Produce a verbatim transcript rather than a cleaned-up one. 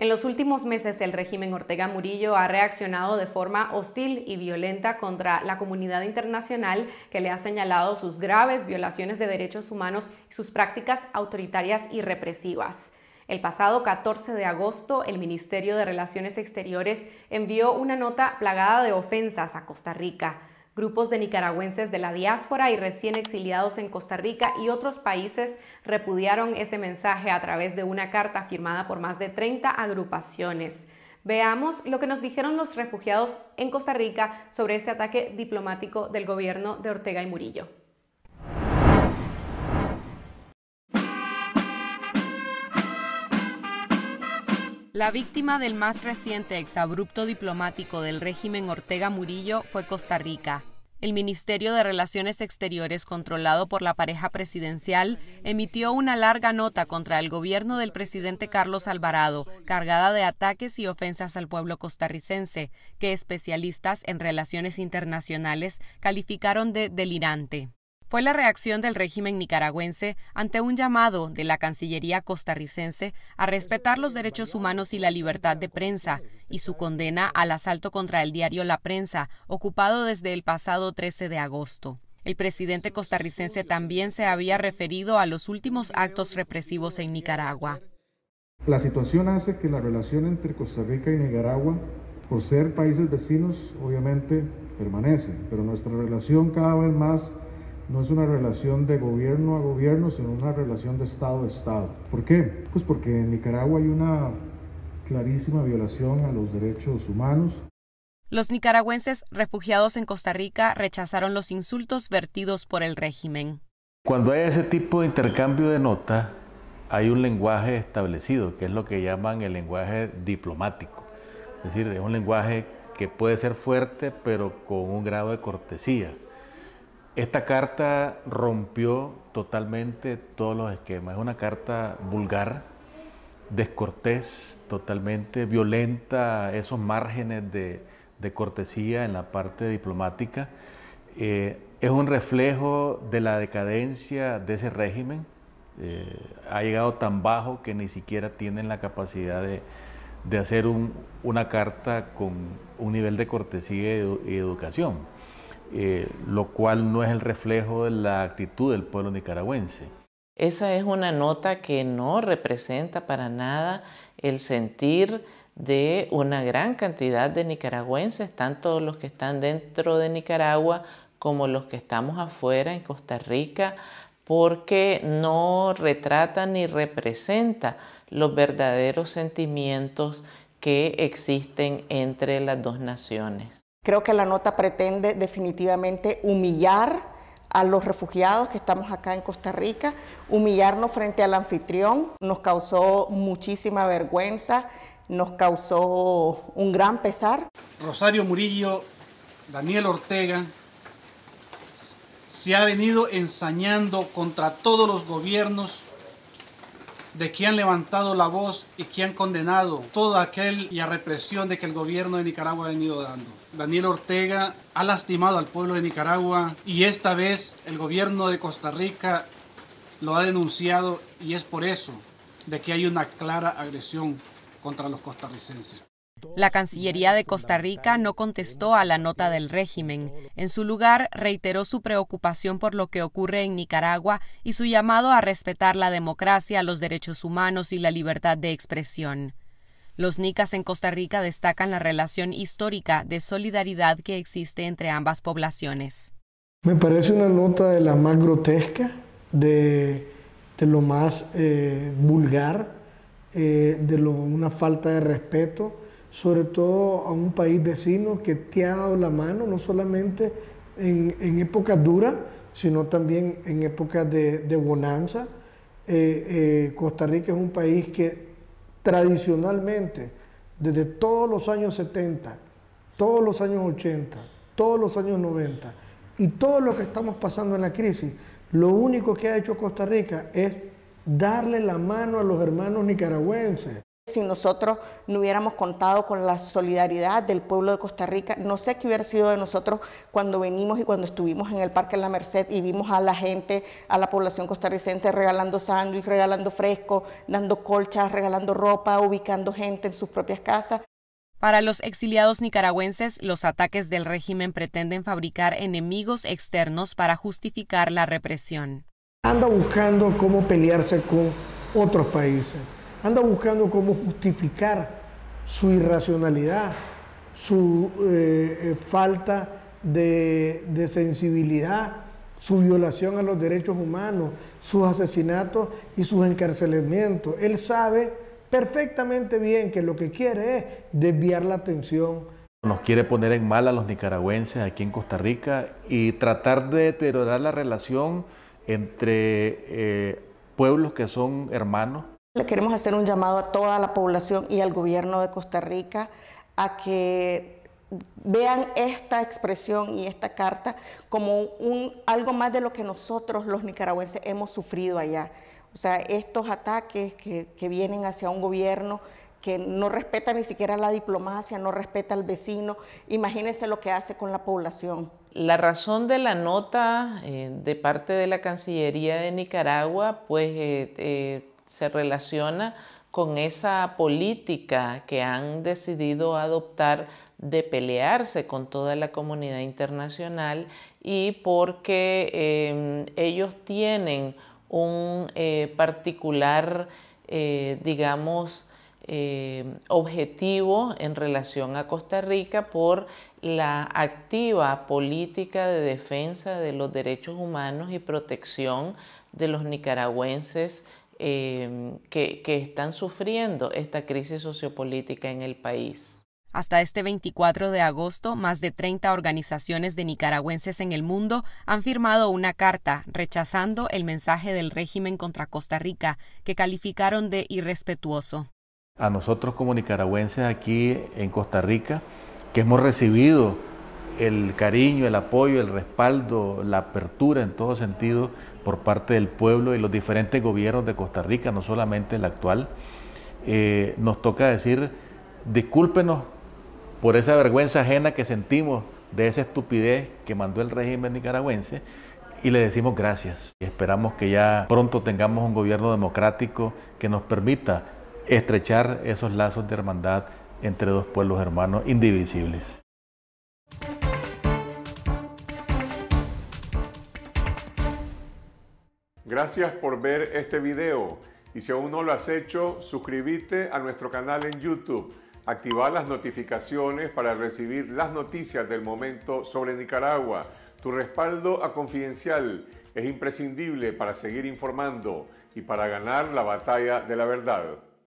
En los últimos meses, el régimen Ortega Murillo ha reaccionado de forma hostil y violenta contra la comunidad internacional, que le ha señalado sus graves violaciones de derechos humanos y sus prácticas autoritarias y represivas. El pasado catorce de agosto, el Ministerio de Relaciones Exteriores envió una nota plagada de ofensas a Costa Rica. Grupos de nicaragüenses de la diáspora y recién exiliados en Costa Rica y otros países repudiaron este mensaje a través de una carta firmada por más de treinta agrupaciones. Veamos lo que nos dijeron los refugiados en Costa Rica sobre este ataque diplomático del gobierno de Ortega y Murillo. La víctima del más reciente exabrupto diplomático del régimen Ortega Murillo fue Costa Rica. El Ministerio de Relaciones Exteriores, controlado por la pareja presidencial, emitió una larga nota contra el gobierno del presidente Carlos Alvarado, cargada de ataques y ofensas al pueblo costarricense, que especialistas en relaciones internacionales calificaron de delirante. Fue la reacción del régimen nicaragüense ante un llamado de la Cancillería costarricense a respetar los derechos humanos y la libertad de prensa, y su condena al asalto contra el diario La Prensa, ocupado desde el pasado trece de agosto. El presidente costarricense también se había referido a los últimos actos represivos en Nicaragua. La situación hace que la relación entre Costa Rica y Nicaragua, por ser países vecinos, obviamente permanece, pero nuestra relación cada vez más no es una relación de gobierno a gobierno, sino una relación de Estado a Estado. ¿Por qué? Pues porque en Nicaragua hay una clarísima violación a los derechos humanos. Los nicaragüenses refugiados en Costa Rica rechazaron los insultos vertidos por el régimen. Cuando hay ese tipo de intercambio de notas, hay un lenguaje establecido, que es lo que llaman el lenguaje diplomático. Es decir, es un lenguaje que puede ser fuerte, pero con un grado de cortesía. Esta carta rompió totalmente todos los esquemas. Es una carta vulgar, descortés, totalmente violenta, esos márgenes de, de cortesía en la parte diplomática. Eh, es un reflejo de la decadencia de ese régimen. Eh, ha llegado tan bajo que ni siquiera tienen la capacidad de, de hacer un, una carta con un nivel de cortesía y, edu- y educación. Eh, lo cual no es el reflejo de la actitud del pueblo nicaragüense. Esa es una nota que no representa para nada el sentir de una gran cantidad de nicaragüenses, tanto los que están dentro de Nicaragua como los que estamos afuera en Costa Rica, porque no retrata ni representa los verdaderos sentimientos que existen entre las dos naciones. Creo que la nota pretende definitivamente humillar a los refugiados que estamos acá en Costa Rica, humillarnos frente al anfitrión. Nos causó muchísima vergüenza, nos causó un gran pesar. Rosario Murillo, Daniel Ortega, se ha venido ensañando contra todos los gobiernos de que han levantado la voz y que han condenado toda aquel y la represión de que el gobierno de Nicaragua ha venido dando. Daniel Ortega ha lastimado al pueblo de Nicaragua y esta vez el gobierno de Costa Rica lo ha denunciado, y es por eso de que hay una clara agresión contra los costarricenses. La Cancillería de Costa Rica no contestó a la nota del régimen. En su lugar, reiteró su preocupación por lo que ocurre en Nicaragua y su llamado a respetar la democracia, los derechos humanos y la libertad de expresión. Los nicas en Costa Rica destacan la relación histórica de solidaridad que existe entre ambas poblaciones. Me parece una nota de la más grotesca, de, de lo más eh, vulgar, eh, de lo, una falta de respeto, sobre todo a un país vecino que te ha dado la mano, no solamente en, en épocas duras, sino también en épocas de, de bonanza. Eh, eh, Costa Rica es un país que tradicionalmente, desde todos los años setenta, todos los años ochenta, todos los años noventa, y todo lo que estamos pasando en la crisis, lo único que ha hecho Costa Rica es darle la mano a los hermanos nicaragüenses. Si nosotros no hubiéramos contado con la solidaridad del pueblo de Costa Rica, no sé qué hubiera sido de nosotros cuando venimos y cuando estuvimos en el Parque La Merced y vimos a la gente, a la población costarricense regalando sándwiches, regalando frescos, dando colchas, regalando ropa, ubicando gente en sus propias casas. Para los exiliados nicaragüenses, los ataques del régimen pretenden fabricar enemigos externos para justificar la represión. Anda buscando cómo pelearse con otros países. Anda buscando cómo justificar su irracionalidad, su eh, falta de, de sensibilidad, su violación a los derechos humanos, sus asesinatos y sus encarcelamientos. Él sabe perfectamente bien que lo que quiere es desviar la atención. Nos quiere poner en mal a los nicaragüenses aquí en Costa Rica y tratar de deteriorar la relación entre eh, pueblos que son hermanos. Le queremos hacer un llamado a toda la población y al gobierno de Costa Rica a que vean esta expresión y esta carta como un, algo más de lo que nosotros los nicaragüenses hemos sufrido allá. O sea, estos ataques que, que vienen hacia un gobierno que no respeta ni siquiera la diplomacia, no respeta al vecino, imagínense lo que hace con la población. La razón de la nota eh, de parte de la Cancillería de Nicaragua, pues... Eh, eh, se relaciona con esa política que han decidido adoptar de pelearse con toda la comunidad internacional y porque eh, ellos tienen un eh, particular, eh, digamos, eh, objetivo en relación a Costa Rica por la activa política de defensa de los derechos humanos y protección de los nicaragüenses Eh, que, que están sufriendo esta crisis sociopolítica en el país. Hasta este veinticuatro de agosto, más de treinta organizaciones de nicaragüenses en el mundo han firmado una carta rechazando el mensaje del régimen contra Costa Rica, que calificaron de irrespetuoso. A nosotros como nicaragüenses aquí en Costa Rica, que hemos recibido el cariño, el apoyo, el respaldo, la apertura en todo sentido por parte del pueblo y los diferentes gobiernos de Costa Rica, no solamente el actual, eh, nos toca decir, discúlpenos por esa vergüenza ajena que sentimos de esa estupidez que mandó el régimen nicaragüense y le decimos gracias. Esperamos que ya pronto tengamos un gobierno democrático que nos permita estrechar esos lazos de hermandad entre dos pueblos hermanos indivisibles. Gracias por ver este video y si aún no lo has hecho, suscríbete a nuestro canal en YouTube, activa las notificaciones para recibir las noticias del momento sobre Nicaragua. Tu respaldo a Confidencial es imprescindible para seguir informando y para ganar la batalla de la verdad.